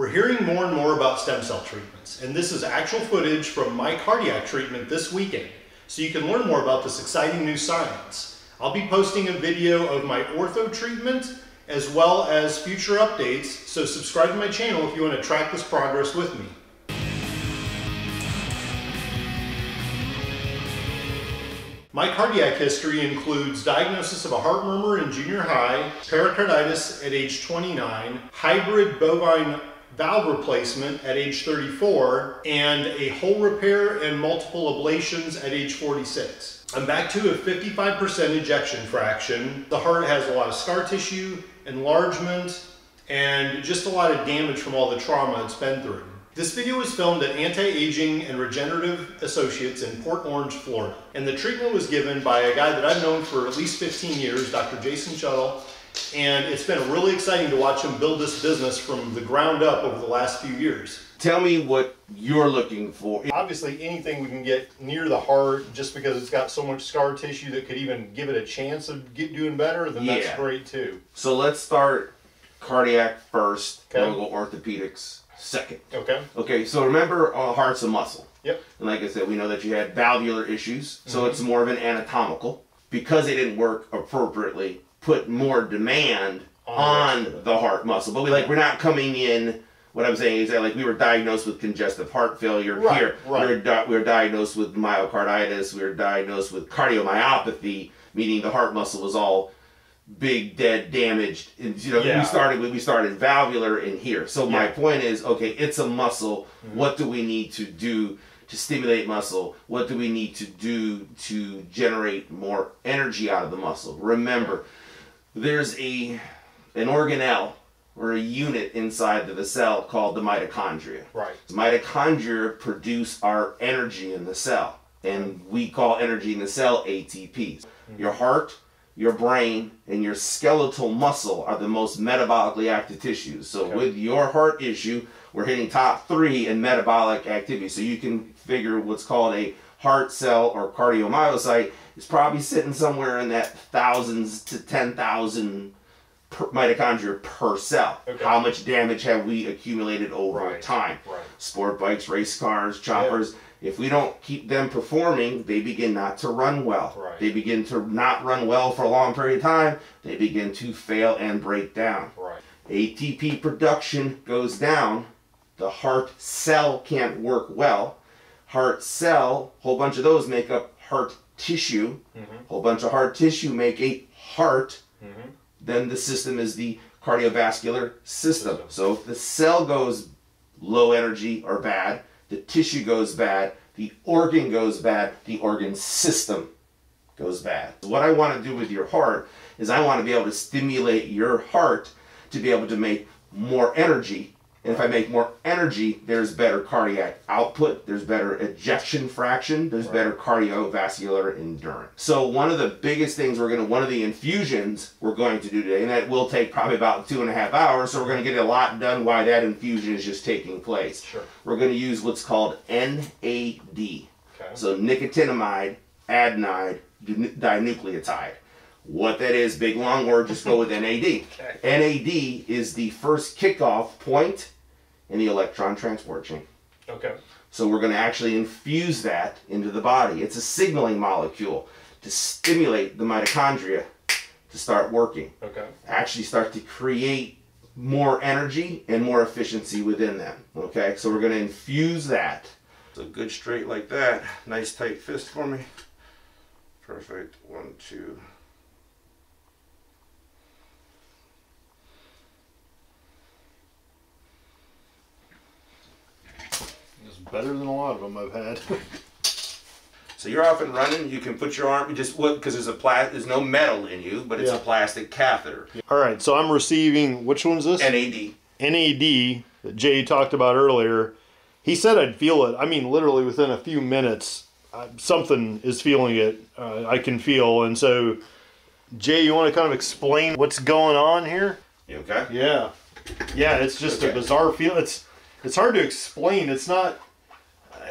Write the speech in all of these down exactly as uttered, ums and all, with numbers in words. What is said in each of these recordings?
We're hearing more and more about stem cell treatments, and this is actual footage from my cardiac treatment this weekend, so you can learn more about this exciting new science. I'll be posting a video of my ortho treatment as well as future updates, so subscribe to my channel if you want to track this progress with me. My cardiac history includes diagnosis of a heart murmur in junior high, pericarditis at age twenty-nine, hybrid bovine valve replacement at age thirty-four, and a hole repair and multiple ablations at age forty-six. I'm back to a fifty-five percent ejection fraction. The heart has a lot of scar tissue, enlargement, and just a lot of damage from all the trauma it's been through. This video was filmed at Anti-Aging and Regenerative Associates in Port Orange, Florida. And the treatment was given by a guy that I've known for at least fifteen years, Doctor Jason Shuttle. And it's been really exciting to watch him build this business from the ground up over the last few years. Tell me what you're looking for. Obviously anything we can get near the heart, just because it's got so much scar tissue that could even give it a chance of get doing better, then yeah. That's great too. So let's start cardiac first, okay. Then we'll go orthopedics second. Okay. Okay, so remember uh, heart's a muscle. Yep. And like I said, we know that you had valvular issues, so mm-hmm. It's more of an anatomical. Because it didn't work appropriately, put more demand on, on the heart muscle. But we like we're not coming in, what I'm saying is that like we were diagnosed with congestive heart failure right, here. Right. We, were we were diagnosed with myocarditis, we were diagnosed with cardiomyopathy, meaning the heart muscle was all big, dead, damaged. And, you know, yeah. we started we started valvular in here. So yeah. My point is, okay, it's a muscle. Mm-hmm. What do we need to do to stimulate muscle? What do we need to do to generate more energy out of the muscle? Remember, there's a an organelle or a unit inside of the cell called the mitochondria. Right. The mitochondria produce our energy in the cell, and we call energy in the cell A T P. Mm-hmm. Your heart, your brain, and your skeletal muscle are the most metabolically active tissues. So okay. With your heart issue, we're hitting top three in metabolic activity. So you can figure what's called a heart cell or cardiomyocyte is probably sitting somewhere in that thousands to ten thousand mitochondria per cell. Okay. How much damage have we accumulated over right. time? Right. Sport bikes, race cars, choppers. Yeah. If we don't keep them performing, they begin not to run well. Right. They begin to not run well for a long period of time. They begin to fail and break down. Right. A T P production goes down. The heart cell can't work well. Heart cell, whole bunch of those make up heart tissue. Mm-hmm. Whole bunch of heart tissue make a heart. Mm-hmm. Then the system is the cardiovascular system. system. So if the cell goes low energy or bad, the tissue goes bad, the organ goes bad, the organ system goes bad. What I want to do with your heart is I want to be able to stimulate your heart to be able to make more energy. And if I make more energy, there's better cardiac output, there's better ejection fraction, there's right. better cardiovascular endurance. So one of the biggest things we're going to, one of the infusions we're going to do today, and that will take probably about two and a half hours, so we're going to get a lot done while that infusion is just taking place. Sure. We're going to use what's called N A D, okay. So nicotinamide adenine dinucleotide. What that is, big long word, just go with N A D. Okay. N A D is the first kickoff point in the electron transport chain. Okay. So we're going to actually infuse that into the body. It's a signaling molecule to stimulate the mitochondria to start working. Okay. Actually start to create more energy and more efficiency within them. Okay, so we're going to infuse that. So good straight like that. Nice tight fist for me. Perfect. One, two. Better than a lot of them I've had. So you're off and running. You can put your arm, just what, because there's a plastic, there's no metal in you, but it's yeah. a plastic catheter. All right, so I'm receiving, which one's this? N A D. N A D that Jay talked about earlier. He said I'd feel it. I mean, literally within a few minutes, uh, something is feeling it. Uh, I can feel, and so Jay, you want to kind of explain what's going on here? You okay? Yeah, yeah. It's just okay. a bizarre feel. It's it's hard to explain. It's not.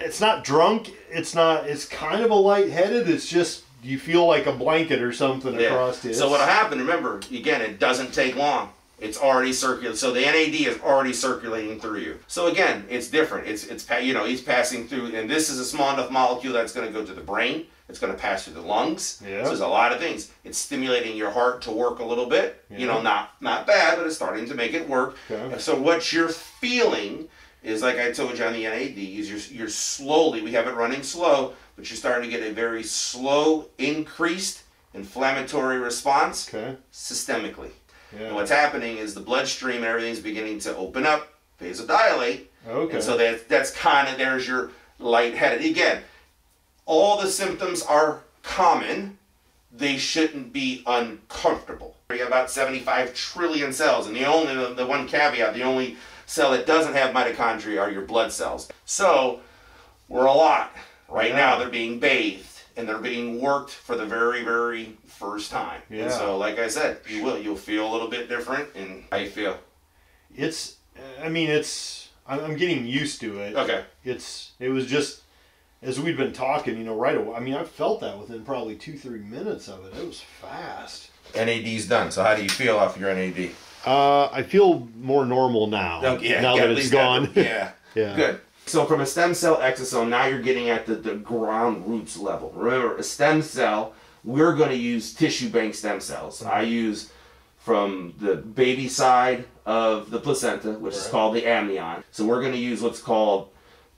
It's not drunk, it's not, it's kind of a lightheaded, it's just, you feel like a blanket or something yeah. across it. So what'll happen, remember, again, it doesn't take long. It's already circulating. So the N A D is already circulating through you. So again, it's different. It's, it's you know, he's passing through, and this is a small enough molecule that's going to go to the brain. It's going to pass through the lungs. Yep. So there's a lot of things. It's stimulating your heart to work a little bit. Yep. You know, not, not bad, but it's starting to make it work. Okay. So what you're feeling is, like I told you on the N A D, is you're, you're slowly, we have it running slow, but you're starting to get a very slow, increased inflammatory response, okay, systemically. Yeah. And what's happening is the bloodstream and everything's beginning to open up, vasodilate. Okay. And so that, that's kind of, there's your lightheaded. Again, all the symptoms are common. They shouldn't be uncomfortable. We have about seventy-five trillion cells, and the only, the, the one caveat, the only cell that doesn't have mitochondria are your blood cells. So we're a lot. Right, yeah. Now they're being bathed, and they're being worked for the very, very first time. Yeah. And so, like I said, you will. You'll feel a little bit different, and I feel. It's, I mean, it's, I'm getting used to it. Okay. It's, it was just, as we'd been talking, you know, right away. I mean, I felt that within probably two, three minutes of it. It was fast. N A D's done, so how do you feel off your N A D? Uh, I feel more normal now. No, yeah, now yeah, that it's gone. That, yeah. Yeah. Good. So from a stem cell exosome, now you're getting at the, the ground roots level. Remember, a stem cell, we're going to use tissue bank stem cells. I use from the baby side of the placenta, which is called the amnion. So we're going to use what's called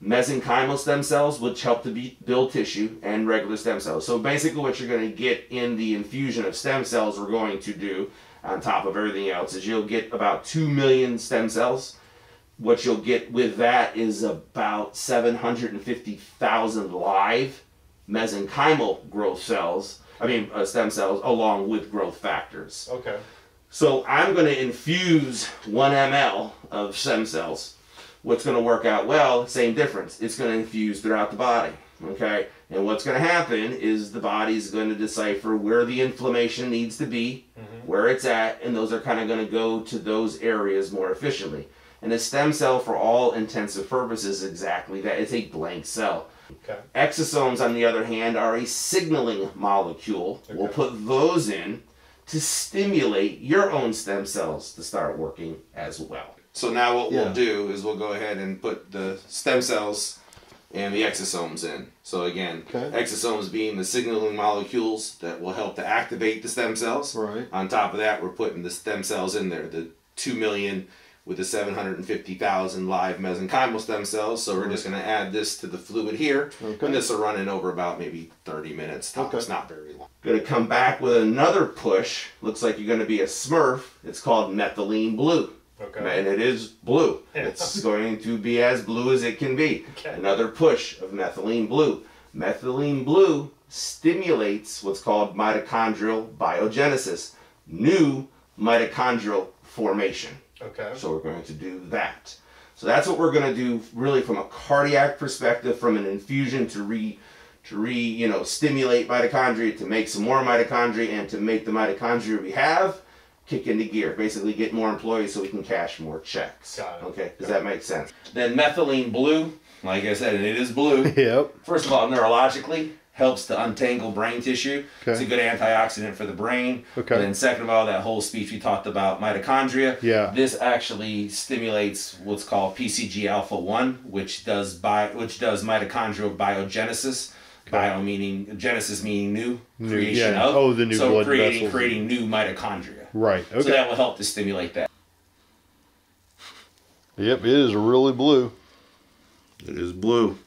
mesenchymal stem cells, which help to be, build tissue, and regular stem cells. So basically what you're going to get in the infusion of stem cells we're going to do, on top of everything else, is you'll get about two million stem cells. What you'll get with that is about seven hundred fifty thousand live mesenchymal growth cells, I mean uh, stem cells, along with growth factors. Okay. So I'm going to infuse one milliliter of stem cells. What's going to work out well, same difference. It's going to infuse throughout the body. Okay. And what's going to happen is the body's going to decipher where the inflammation needs to be, mm-hmm, where it's at, and those are kind of going to go to those areas more efficiently. And a stem cell, for all intents and purposes, is exactly that. It's a blank cell. Okay. Exosomes, on the other hand, are a signaling molecule. Okay. We'll put those in to stimulate your own stem cells to start working as well. So now what yeah. we'll do is we'll go ahead and put the stem cells and the exosomes in. So again, okay, exosomes being the signaling molecules that will help to activate the stem cells. Right. On top of that, we're putting the stem cells in there, the two million with the seven hundred fifty thousand live mesenchymal stem cells. So we're just going to add this to the fluid here. Okay. And this will run in over about maybe thirty minutes. Okay. It's not very long. Going to come back with another push. Looks like you're going to be a Smurf. It's called methylene blue. Okay. And it is blue. It's going to be as blue as it can be. Okay. Another push of methylene blue. Methylene blue stimulates what's called mitochondrial biogenesis, new mitochondrial formation. Okay. So we're going to do that. So that's what we're going to do, really, from a cardiac perspective, from an infusion to re, to re, you know, stimulate mitochondria, to make some more mitochondria, and to make the mitochondria we have kick into gear. Basically, get more employees so we can cash more checks. Got it. Okay. Does Got that make sense? Then methylene blue, like I said, it is blue. Yep. First of all, neurologically, helps to untangle brain tissue. Okay. It's a good antioxidant for the brain. Okay. And then second of all, that whole speech we talked about mitochondria. Yeah. This actually stimulates what's called P G C alpha one, which does bi which does mitochondrial biogenesis. Okay. Bio meaning genesis meaning new, new creation yeah. of. Oh, the new so blood creating vessels. creating new mitochondria. Right. Okay. So that will help to stimulate that. Yep, it is really blue. It is blue.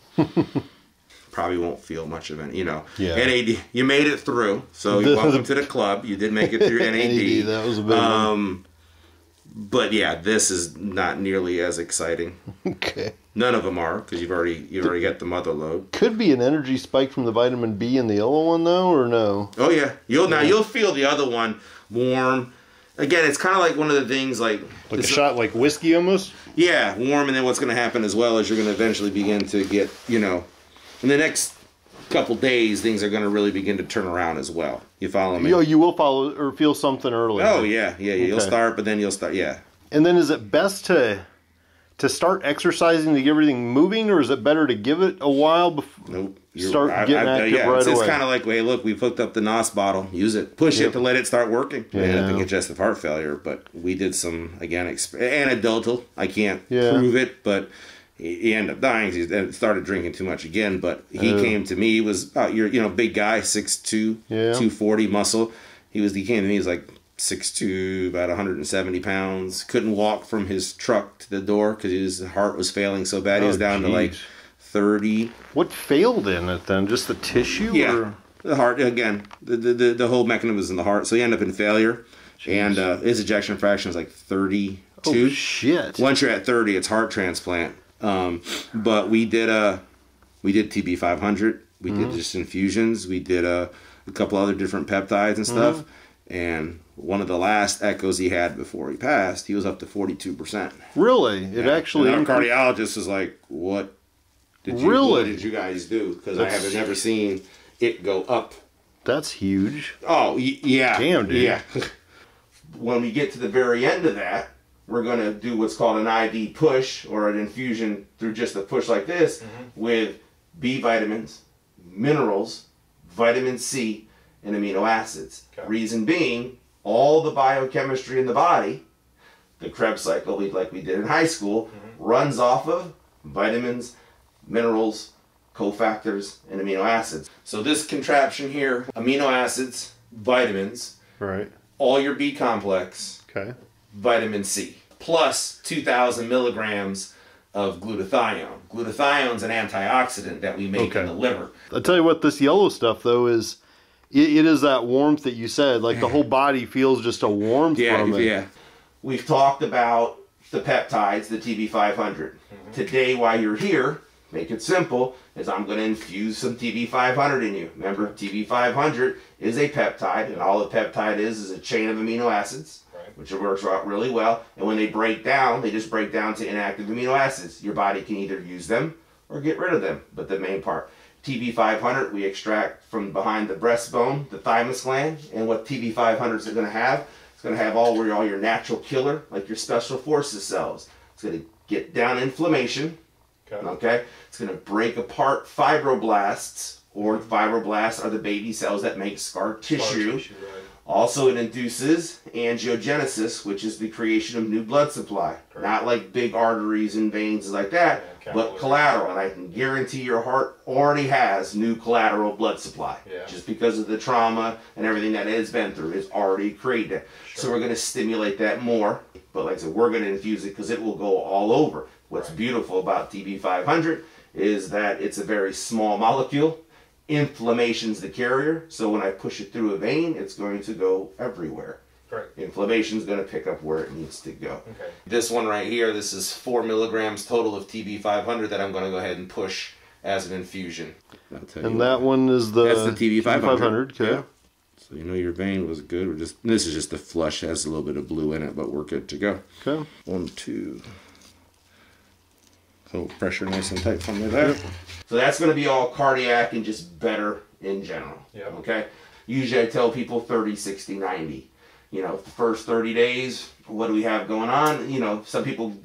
Probably won't feel much of it, you know. Yeah. N A D, you made it through, so you're welcome to the club. You did make it through N A D. N A D, that was a big um, one. But yeah, this is not nearly as exciting. Okay. None of them are, because you've already you've already got the mother load. Could be an energy spike from the vitamin B in the yellow one though, or no? Oh yeah, you'll yeah. now you'll feel the other one warm. Again, it's kind of like one of the things like... Like a shot like whiskey almost? Yeah, warm, and then what's going to happen as well is you're going to eventually begin to get, you know... In the next couple days, things are going to really begin to turn around as well. You follow me? Yo, you will follow or feel something early. Oh, yeah. Yeah, okay. You'll start, but then you'll start, yeah. And then is it best to to start exercising to get everything moving, or is it better to give it a while? Nope. You're, start getting I, I, active yeah, right it's, away. It's kind of like, hey, look, we've hooked up the N O S bottle. Use it. Push yep. it to let it start working. Yeah. And I think it's congestive heart failure, but we did some, again, anecdotal. I can't yeah. prove it, but he, he ended up dying. He started drinking too much again, but he uh, came to me. He was, oh, you're, you know, big guy, six two, yeah. two forty, muscle. He, was, he came to me, he's like six two, about one hundred seventy pounds. Couldn't walk from his truck to the door because his heart was failing so bad. Oh, he was down geez. to like... thirty. What failed in it then? Just the tissue? Yeah, or? the heart. Again, the, the the whole mechanism is in the heart. So you end up in failure. Jeez. And uh, his ejection fraction is like thirty-two. Oh, shit. Once you're at thirty, it's heart transplant. Um, but we did a, we did T B five hundred. We mm-hmm. did just infusions. We did a, a couple other different peptides and stuff. Mm-hmm. And one of the last echoes he had before he passed, he was up to forty-two percent. Really? It yeah. actually... And our cardiologist was like, what... Did you, really? What did you guys do? Because I haven't never seen it go up. That's huge. Oh, yeah. Damn, dude. Yeah. When we get to the very end of that, we're going to do what's called an I V push or an infusion through just a push like this mm-hmm. with B vitamins, minerals, vitamin C, and amino acids. Okay. Reason being, all the biochemistry in the body, the Krebs cycle, like we did in high school, mm-hmm. runs off of vitamins, minerals, cofactors, and amino acids. So this contraption here, amino acids, vitamins, right? all your B complex, okay. vitamin C, plus two thousand milligrams of glutathione. Glutathione's an antioxidant that we make okay. in the liver. I'll tell you what, this yellow stuff, though, is it, it is that warmth that you said. Like the whole body feels just a warmth yeah, from it. Yeah. We've talked about the peptides, the T B five hundred. Mm-hmm. Today, while you're here, make it simple, is I'm going to infuse some T B five hundred in you. Remember, T B five hundred is a peptide, and all a peptide is is a chain of amino acids, right. which works out really well. And when they break down, they just break down to inactive amino acids. Your body can either use them or get rid of them, but the main part. T B five hundred we extract from behind the breastbone, the thymus gland, and what T B five hundreds are going to have, it's going to have all, all your natural killer, like your special forces cells. It's going to get down inflammation. Okay. okay, it's going to break apart fibroblasts, or fibroblasts are the baby cells that make scar tissue. Scar tissue right. Also, it induces angiogenesis, which is the creation of new blood supply. Correct. Not like big arteries and veins like that, yeah, but collateral. And I can guarantee your heart already has new collateral blood supply. Yeah. Just because of the trauma and everything that it's been through, it's already created that. Sure. So we're going to stimulate that more. But like I said, we're going to infuse it because it will go all over. What's right. beautiful about T B five hundred is that it's a very small molecule. Inflammation's the carrier, so when I push it through a vein, it's going to go everywhere. Correct. Inflammation's going to pick up where it needs to go. Okay. This one right here, this is four milligrams total of T B five hundred that I'm going to go ahead and push as an infusion. And that one is the, that's the T B five hundred. T B five hundred, okay. Yeah. So you know your vein was good. We're just this is just the flush, it has a little bit of blue in it, but we're good to go. Okay. One, two. So pressure nice and tight from there. So that's going to be all cardiac and just better in general. Yeah. Okay. Usually I tell people thirty, sixty, ninety. You know, the first thirty days, what do we have going on? You know, some people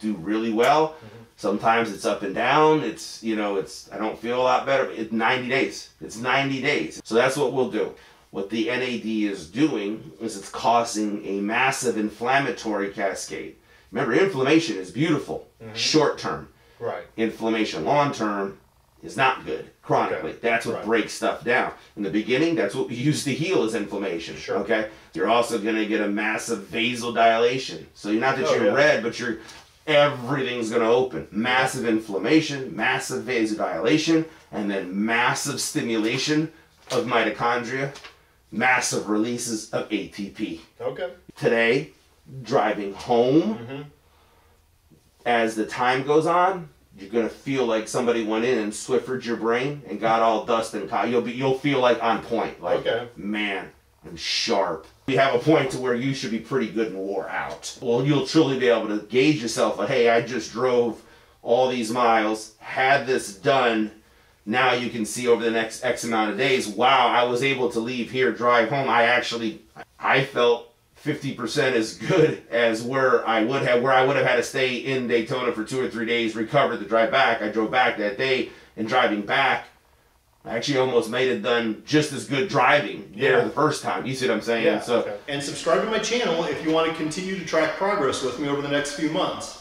do really well. Mm-hmm. Sometimes it's up and down. It's, you know, it's, I don't feel a lot better. But it's ninety days. It's ninety days. So that's what we'll do. What the N A D is doing is it's causing a massive inflammatory cascade. Remember, inflammation is beautiful, mm-hmm. short-term. Right. Inflammation long-term is not good, chronically. Okay. That's what right. breaks stuff down. In the beginning, that's what we use to heal is inflammation, sure. okay? You're also going to get a massive vasodilation. So you're not that oh, you're yeah. red, but you're, everything's going to open. Massive inflammation, massive vasodilation, and then massive stimulation of mitochondria, massive releases of A T P. Okay. Today... driving home mm-hmm. as the time goes on, you're gonna feel like somebody went in and Swiffered your brain and got all dust and co you'll be you'll feel like on point, like okay. man, I'm sharp. We have a point to where you should be pretty good and wore out. Well, you'll truly be able to gauge yourself like, hey, I just drove all these miles, had this done. Now you can see over the next X amount of days, wow, I was able to leave here, drive home. I actually I felt fifty percent as good as where I would have where I would have had to stay in Daytona for two or three days, recover, to drive back. I drove back that day, and driving back, I actually almost made it done just as good driving there yeah. the first time. You see what I'm saying? Yeah, so okay. And subscribe to my channel if you want to continue to track progress with me over the next few months.